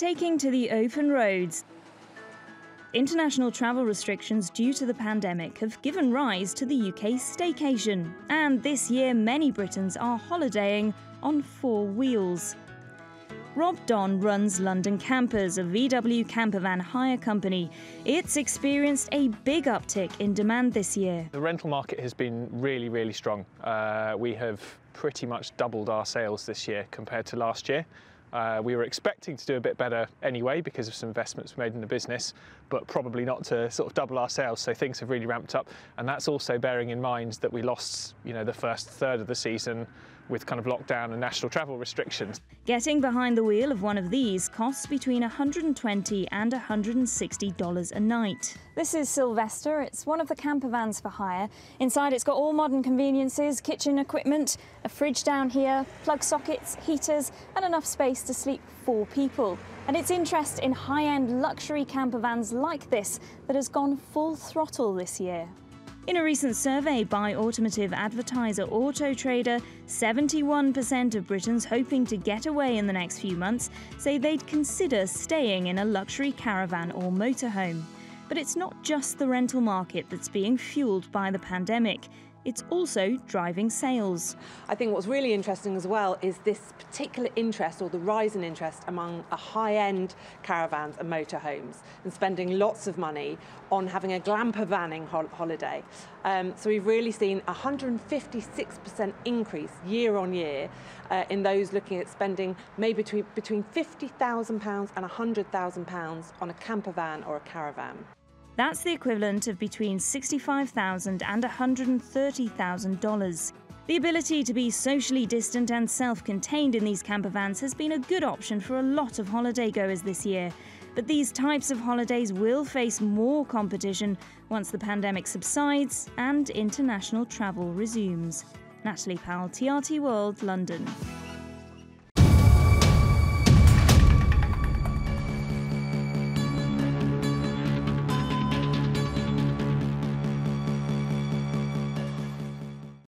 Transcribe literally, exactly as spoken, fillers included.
taking to the open roads. International travel restrictions due to the pandemic have given rise to the U K's staycation, and this year many Britons are holidaying on four wheels. Rob Don runs London Campers, a V W campervan hire company. It's experienced a big uptick in demand this year. The rental market has been really, really strong. Uh, we have pretty much doubled our sales this year compared to last year. Uh, we were expecting to do a bit better anyway because of some investments made in the business, but probably not to sort of double our sales, so things have really ramped up. And that's also bearing in mind that we lost, you know, the first third of the season with kind of lockdown and national travel restrictions. Getting behind the wheel of one of these costs between one hundred and twenty dollars and one hundred and sixty dollars a night. This is Sylvester. It's one of the camper vans for hire. Inside it's got all modern conveniences, kitchen equipment, a fridge down here, plug sockets, heaters, and enough space to sleep four people. And it's interest in high-end luxury camper vans like this that has gone full throttle this year. In a recent survey by automotive advertiser Autotrader, seventy-one percent of Britons hoping to get away in the next few months say they'd consider staying in a luxury caravan or motorhome. But it's not just the rental market that's being fueled by the pandemic. It's also driving sales. I think what's really interesting as well is this particular interest, or the rise in interest, among a high-end caravans and motorhomes, and spending lots of money on having a glamper vanning hol holiday. Um, so we've really seen a one hundred and fifty-six percent increase year on year uh, in those looking at spending maybe between, between fifty thousand pounds and one hundred thousand pounds on a camper van or a caravan. That's the equivalent of between sixty-five thousand dollars and one hundred and thirty thousand dollars. The ability to be socially distant and self-contained in these campervans has been a good option for a lot of holidaygoers this year. But these types of holidays will face more competition once the pandemic subsides and international travel resumes. Natalie Powell, T R T World, London.